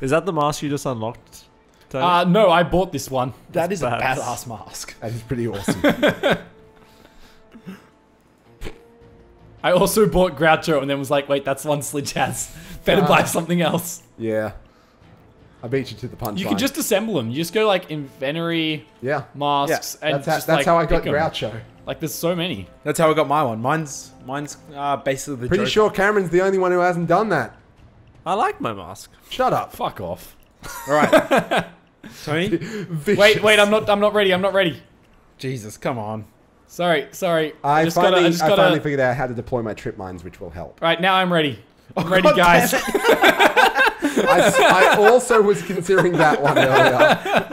Is that the mask you just unlocked? No, I bought this one. That is badass. A badass mask. That is pretty awesome. I also bought Groucho and then was like, wait, that's one Sludge has. Better buy something else. Yeah. I beat you to the punchline. You can just assemble them. You just go like inventory, masks, and that's how I got Groucho. Like there's so many. That's how I got my one. Mine's basically the Pretty sure Cameron's the only one who hasn't done that. I like my mask. Shut up. Fuck off. Alright. Tony? Wait, I'm not ready, Jesus, come on. Sorry. I finally figured out how to deploy my trip mines, which will help. Alright, now I'm ready. I'm ready, guys. I also was considering that one earlier.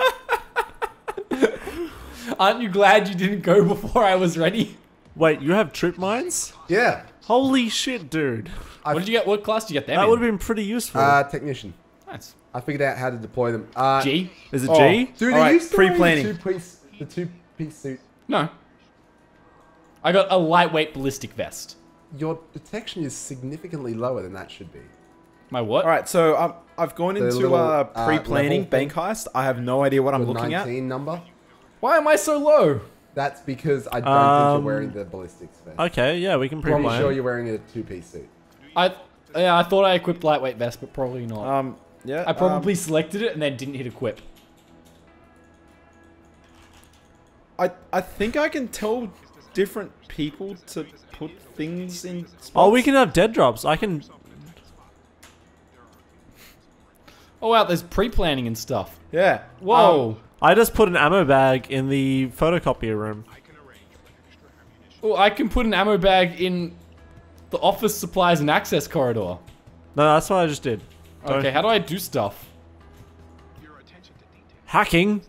Aren't you glad you didn't go before I was ready? Wait, you have trip mines? Yeah. Holy shit, dude. What did you get? What class did you get there? That would have been pretty useful. Technician. Nice. I figured out how to deploy them. G? Is it G? Dude, are you still wearing the two-piece suit? No. I got a lightweight ballistic vest. Your detection is significantly lower than that should be. My what? Alright, so I've gone into pre-planning bank heist. I have no idea what I'm looking at. 19 number. Why am I so low? That's because I don't think you're wearing the ballistics vest. Okay, yeah, we can pre-plan. I'm sure you're wearing a two-piece suit. I thought I equipped lightweight vest, but probably not. Yeah, I probably selected it and then didn't hit equip. I think I can tell different people to put things in spots. Oh, we can have dead drops. I can... Oh, wow, there's pre-planning and stuff. Yeah. Whoa. I just put an ammo bag in the photocopier room. Oh, I can put an ammo bag in the office supplies and access corridor. No, that's what I just did. Okay, how do I do stuff? Hacking?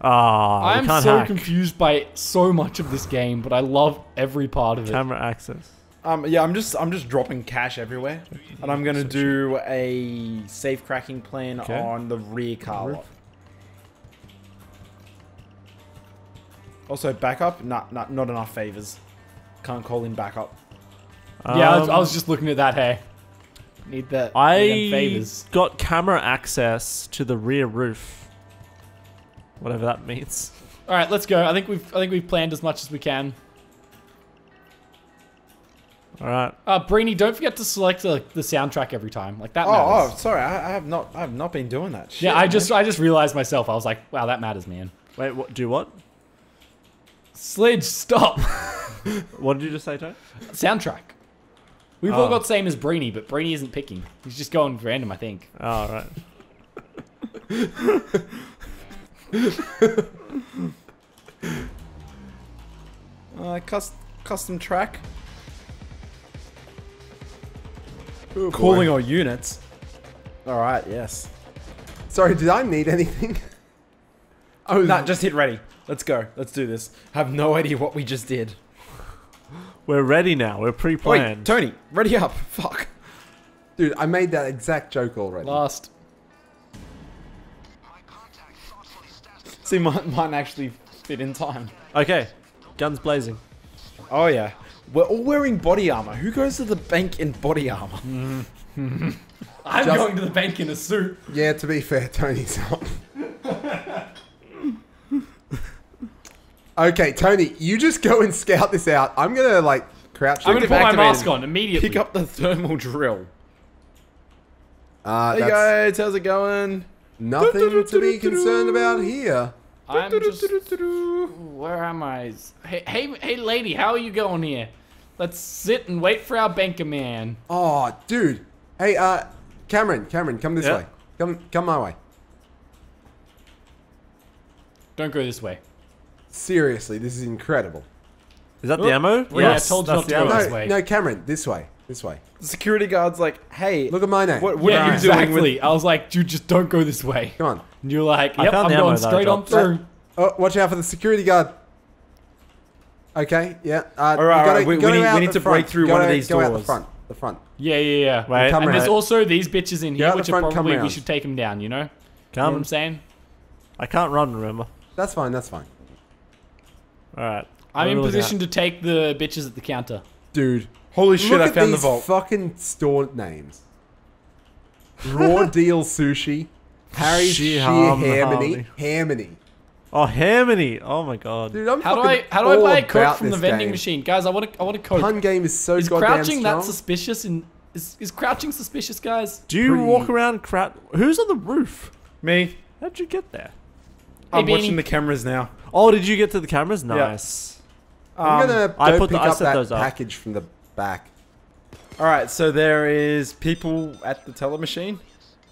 Ah, I'm so confused by so much of this game, but I love every part of it. Camera access. Yeah, I'm just dropping cash everywhere, and I'm gonna do a safe cracking plan on the rear car lot. Also, backup. Not enough favors. Can't call in backup. Yeah, I was just looking at that. Hey. Need that. I got camera access to the rear roof. Whatever that means. All right, let's go. I think we've planned as much as we can. All right. Breeny, don't forget to select the soundtrack every time. Like that matters. Oh, sorry. I have not been doing that. Shit, yeah, I just realized myself. I was like, wow, that matters, man. Wait, what? Do what? Sludge, stop. What did you just say, Tony? Soundtrack. We've all got same as Breeny, but Breeny isn't picking. He's just going random, I think. Oh, right. Custom track. Ooh, calling all units. Alright, yes. Sorry, did I need anything? Oh, nah, just hit ready. Let's go. Let's do this. Have no idea what we just did. We're ready now. We're pre-planned. Wait, Tony, ready up. Fuck. Dude, I made that exact joke already. Last. See, mine actually fit in time. Okay. Guns blazing. Oh, yeah. We're all wearing body armor. Who goes to the bank in body armor? I'm going to the bank in a suit. Yeah, to be fair, Tony's not. Okay, Tony, you just go and scout this out. I'm gonna like crouch. I'm gonna put my mask on immediately. Pick up the thermal drill. Hey guys, how's it going? Nothing to be concerned about here. I'm just. Where am I? Hey, lady, how are you going here? Let's sit and wait for our banker man. Oh, dude. Hey, Cameron, come this way. Come my way. Don't go this way. Seriously, this is incredible. Is that the ammo? Yeah, yes, I told you not to go this way. No, Cameron, this way. This way. The security guard's like, hey, look at my name. What are you doing? I was like, dude, just don't go this way. Come on. And you're like, yep, I'm going straight on through. Oh, watch out for the security guard. Okay, yeah. Alright, we need to break through one of these doors. Go out the front. Yeah. Wait, and there's also these bitches in here, which are probably, we should take them down, you know? You know what I'm saying? I can't run, remember? That's fine. Alright. I'm in position to take the bitches at the counter. Dude. Holy shit, I found the vault. Look at these fucking store names. Raw Deal Sushi, Harry's Sheer Harmony. Harmony. Oh, Harmony! Oh my god, dude, I'm how do I buy a Coke from the vending machine, guys? I want a Coke. Pun game is so goddamn strong. Is crouching that suspicious? Is crouching suspicious, guys? Do you walk around crouch? Who's on the roof? Me. How'd you get there? I'm watching the cameras now. Oh, did you get to the cameras? Nice. Yeah. I'm gonna pick up that package from the back. All right, so there is people at the teller machine.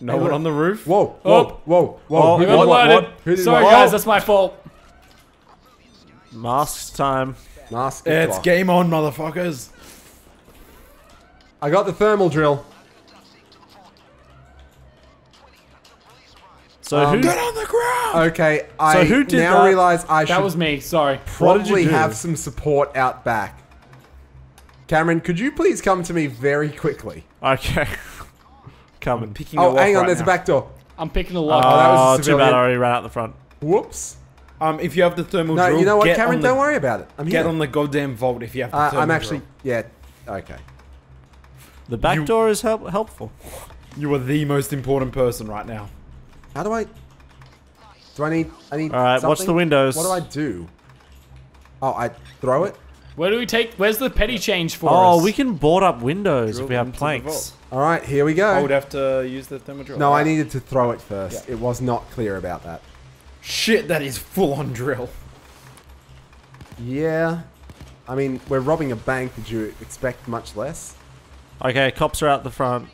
No one on the roof. Whoa, whoa, whoa, whoa. We got loaded. Sorry, guys, that's my fault. Masks time. Masks. It's game on, motherfuckers. I got the thermal drill. So who? Get on the ground! Okay, I now realize I should... That was me, sorry. ...probably have some support out back. Cameron, could you please come to me very quickly? Okay. Come and picking the lock. Oh, hang on, there's a back door. I'm picking the lock. Oh, that was a civilian. Too bad, I already ran out the front. Whoops. If you have the thermal drill... No, you know what, Cameron, don't worry about it. I'm here. Get on the goddamn vault if you have the thermal drill. I'm actually... Yeah, okay. The back door is helpful. You are the most important person right now. How do I... Do I need... Alright, watch the windows. What do I do? Oh, I throw it? Where do we take... Where's the petty change for us? Oh, we can board up windows if we have planks. Alright, here we go. I would have to use the thermal drill. No, I needed to throw it first. Yeah. It was not clear about that. Shit, that is full-on drill. Yeah. I mean, we're robbing a bank. Did you expect much less? Okay, cops are out the front.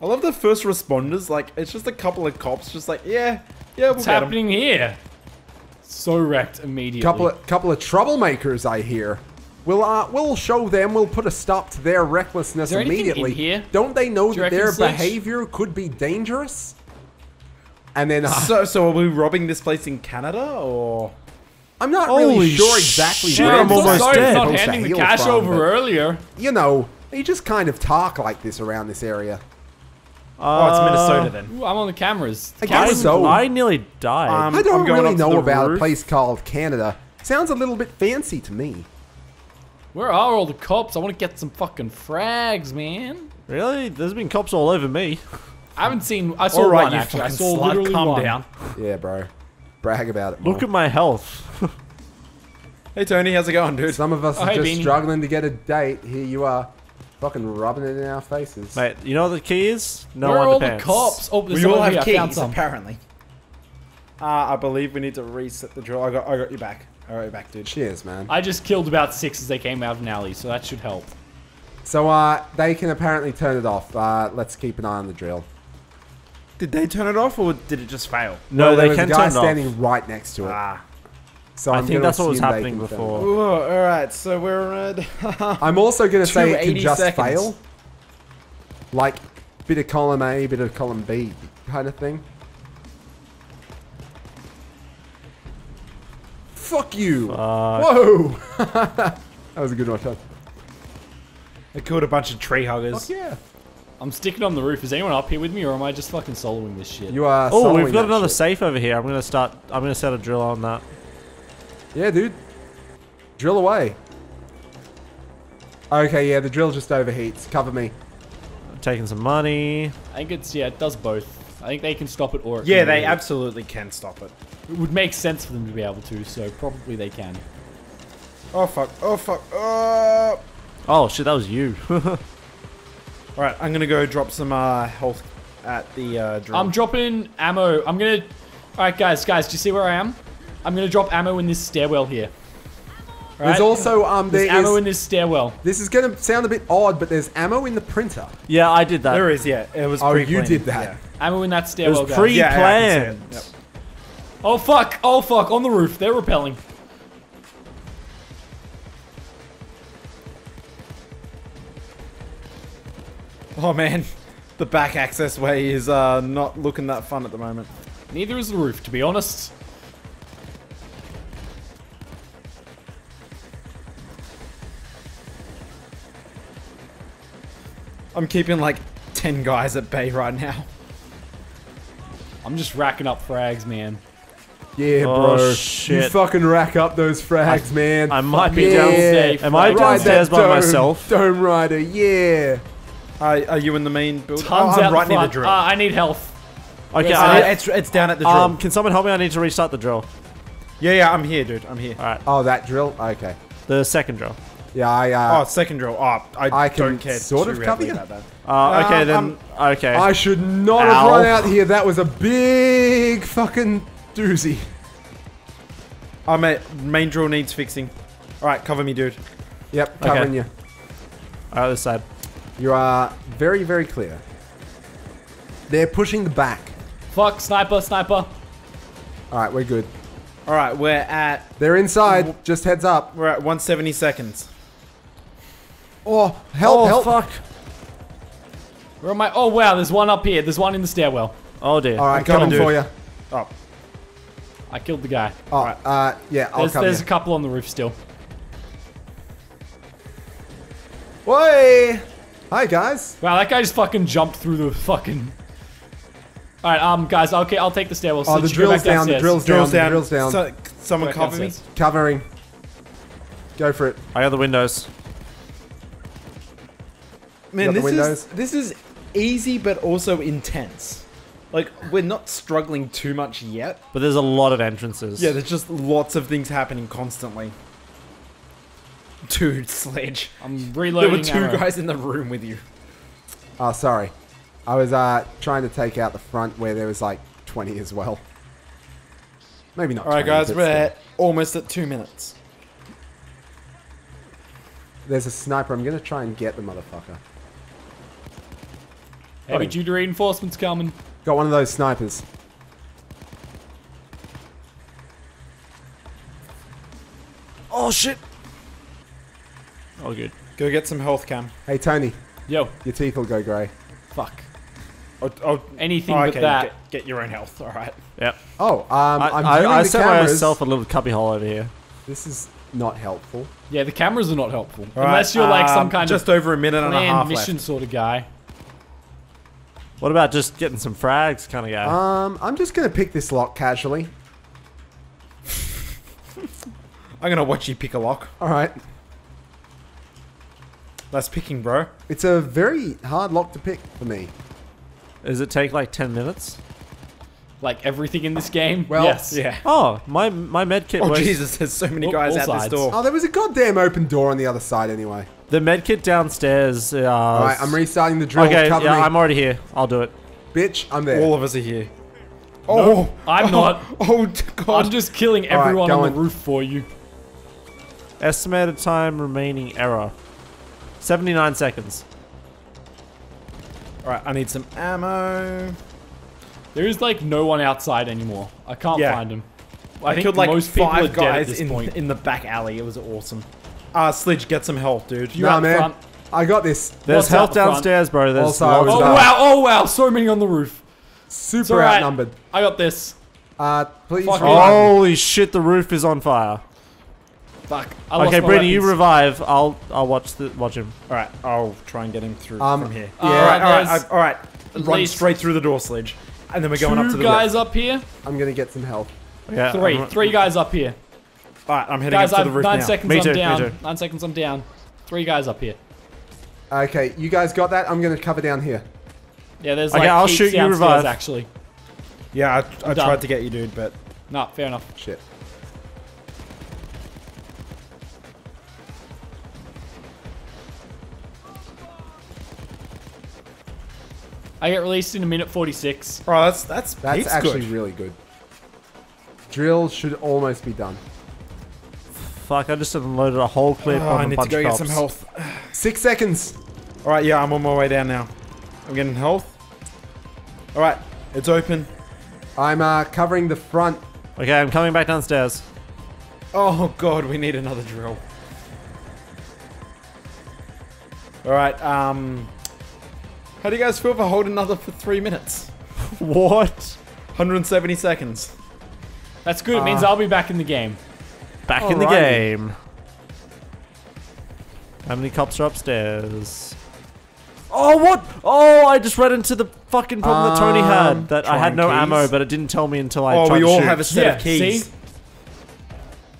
I love the first responders, like, it's just a couple of cops, just like, yeah, we'll What's happening here? So wrecked immediately. Couple of troublemakers, I hear. We'll show them, we'll put a stop to their recklessness immediately. In here? Don't they know that their behavior could be dangerous? And then... So are we robbing this place in Canada, or...? I'm not really sure exactly where I'm almost dead. Not handing the cash over earlier. You know, they just kind of talk like this around this area. Oh, it's Minnesota then. Ooh, I'm on the cameras. I guess so. I nearly died. I don't really know about a place called Canada. Sounds a little bit fancy to me. Where are all the cops? I want to get some fucking frags, man. Really? There's been cops all over me. I haven't seen... I saw one, actually. I saw literally one. Calm down. Yeah, bro. Brag about it, man. Look at my health. Hey, Tony. How's it going, dude? Some of us are just struggling to get a date. Here you are. Fucking rubbing it in our faces. Mate, you know what the key is? No underpants. Where are all the cops? Oh, we all have keys, apparently. I believe we need to reset the drill. I got you back. I got you back, dude. Cheers, man. I just killed about 6 as they came out of an alley, so that should help. So, they can apparently turn it off. Let's keep an eye on the drill. Did they turn it off, or did it just fail? No, well, they can turn it off. There was a guy standing right next to it. Ah. So I think that's what was happening before. Alright, so we're I'm also going to say it can just fail. Like, bit of column A, bit of column B kind of thing. Fuck you! Whoa! That was a good one. I killed a bunch of tree huggers. Fuck yeah. I'm sticking on the roof. Is anyone up here with me, or am I just fucking soloing this shit? You are soloing. Oh, we've got another safe over here. I'm going to set a drill on that. Yeah, dude. Drill away. Okay, yeah, the drill just overheats. Cover me. I'm taking some money. I think it's, yeah, it does both. I think they can stop it or it can they absolutely can stop it. It would make sense for them to be able to, so probably they can. Oh, fuck. Oh, fuck. Oh, shit, that was you. Alright, I'm gonna go drop some health at the drill. I'm dropping ammo. I'm gonna... Alright, guys, do you see where I am? I'm gonna drop ammo in this stairwell here. Right? There's also ammo in this stairwell. This is gonna sound a bit odd, but there's ammo in the printer. Yeah, I did that. There is, yeah. It was pre-planned. You did that. Yeah. Ammo in that stairwell. It was pre-planned. Yeah, yep. Oh fuck! Oh fuck! On the roof, they're rappelling. Oh man, the back access way is not looking that fun at the moment. Neither is the roof, to be honest. I'm keeping like 10 guys at bay right now. I'm just racking up frags, man. Yeah, bro. Oh, shit. You fucking rack up those frags, man. I might be downstairs. Am I downstairs by myself? Dome Rider, yeah. Are you in the main building? I'm right near the drill. I need health. Okay, yes, it's down at the drill. Can someone help me? I need to restart the drill. Yeah, yeah, I'm here, dude. I'm here. All right. Oh, that drill. Okay. The second drill. Yeah, oh, second drill. Oh, I don't care. Sort of cover you. Okay, then. Okay. I should not have run out here. That was a big fucking doozy. Oh, mate, main drill needs fixing. All right, cover me, dude. Yep, covering you. All right, this side. You are very, very clear. They're pushing the back. Fuck, sniper, sniper. Alright, we're good. Alright, we're at... They're inside, just heads up. We're at 170 seconds. Oh, help, help. Fuck. Where am I? Oh, wow, there's one up here. There's one in the stairwell. Oh, dear. Alright, coming for you. Oh. I killed the guy. Oh, alright. Yeah, I'll come. There's a couple on the roof still. Whoa! Hi, guys. Wow, that guy just fucking jumped through the fucking... Alright, guys, okay, I'll take the stairwell. So oh, the drill's down, the drill's down, the drill's down. So, someone cover me? Covering. Go for it. I got the windows. Man, this is easy, but also intense. Like, we're not struggling too much yet. But there's a lot of entrances. Yeah, there's just lots of things happening constantly. Dude, Sledge. I'm reloading. There were two guys in the room with you. Oh, sorry. I was trying to take out the front where there was like 20 as well. Maybe not. Alright guys, we're almost at 2 minutes. There's a sniper. I'm going to try and get the motherfucker. Heavy duty reinforcements coming. Got one of those snipers. Oh shit. Oh good. Go get some health, Cam. Hey Tony. Yo. Your teeth will go grey. Fuck. Anything but that. Get your own health, alright. Yep. Oh, I set myself a little cubby hole over here. This is not helpful. Yeah, the cameras are not helpful. Right. Unless you're like some kind of... Just over a minute and a half mission left. Sort of guy. What about just getting some frags kind of guy? I'm just going to pick this lock casually. I'm going to watch you pick a lock. Alright. That's picking, bro. It's a very hard lock to pick for me. Does it take like 10 minutes? Like everything in this game? Well, yes. Yeah. Oh, my med kit works. Oh, Jesus, there's so many guys at this door. Oh, there was a goddamn open door on the other side anyway. The med kit downstairs. Alright, I'm restarting the drill. Okay, yeah, I'm already here. I'll do it. Bitch, I'm there. All of us are here. Oh, no, I'm not. Oh, God. I'm just killing everyone on the roof for you. Estimated time remaining error. 79 seconds. Alright, I need some ammo. There is like no one outside anymore. I can't find him. I killed like most 5 guys in the back alley. It was awesome. Sledge, get some health, dude. Nah, man. Front. I got this. There's health downstairs, bro. There's oh, wow. Oh, wow. So many on the roof. Super outnumbered. I got this. Please. Holy shit, the roof is on fire. Fuck. Okay, Brady, you revive. I'll watch him. All right, I'll try and get him through from here. Yeah. All right. Run straight through the door, Sledge, and then we're going up to the guys up here. I'm gonna get some help. Yeah, three guys up here. All right, I'm heading up to the roof now. 9 seconds, I'm down. 9 seconds, I'm down. 3 guys up here. Okay, you guys got that? I'm gonna cover down here. Yeah, there's like I'll shoot you revive actually. Yeah, I tried to get you, dude, but no, fair enough. Shit. I get released in a minute 46. Oh, that's actually really good. Drill should almost be done. Fuck! I just unloaded a whole clip on the bunch of cops. I need to go get some health. 6 seconds. All right, yeah, I'm on my way down now. I'm getting health. All right, it's open. I'm covering the front. Okay, I'm coming back downstairs. Oh God, we need another drill. All right, How do you guys feel for holding another for 3 minutes? What? 170 seconds. That's good. It means I'll be back in the game. Back in the game. How many cops are upstairs? Oh, what? Oh, I just ran into the fucking problem that Tony had. That I had no ammo, but it didn't tell me until I tried to shoot. Oh, we all have a set of keys. See?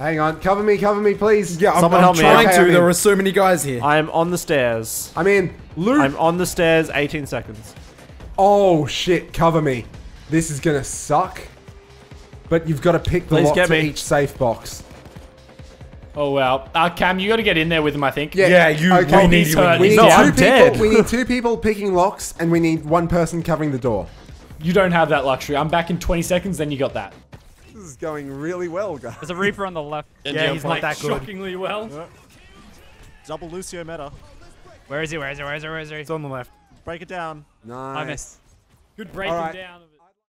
Hang on, cover me, please. Yeah, I'm trying to. There are so many guys here. I am on the stairs. I'm in. Luke. I'm on the stairs. 18 seconds. Oh shit! Cover me. This is gonna suck. But you've got to pick the lock to each safe box. Oh wow, Cam, you got to get in there with him, I think. Yeah, yeah okay. We need two people picking locks, and we need one person covering the door. You don't have that luxury. I'm back in 20 seconds. Then you got that. This is going really well, guys. There's a Reaper on the left. Yeah, he's not that good. Shockingly well. Yeah. Double Lucio meta. Where is he? Where is he? Where is he? Where is he? It's on the left. Break it down. Nice. I missed. Good breaking down.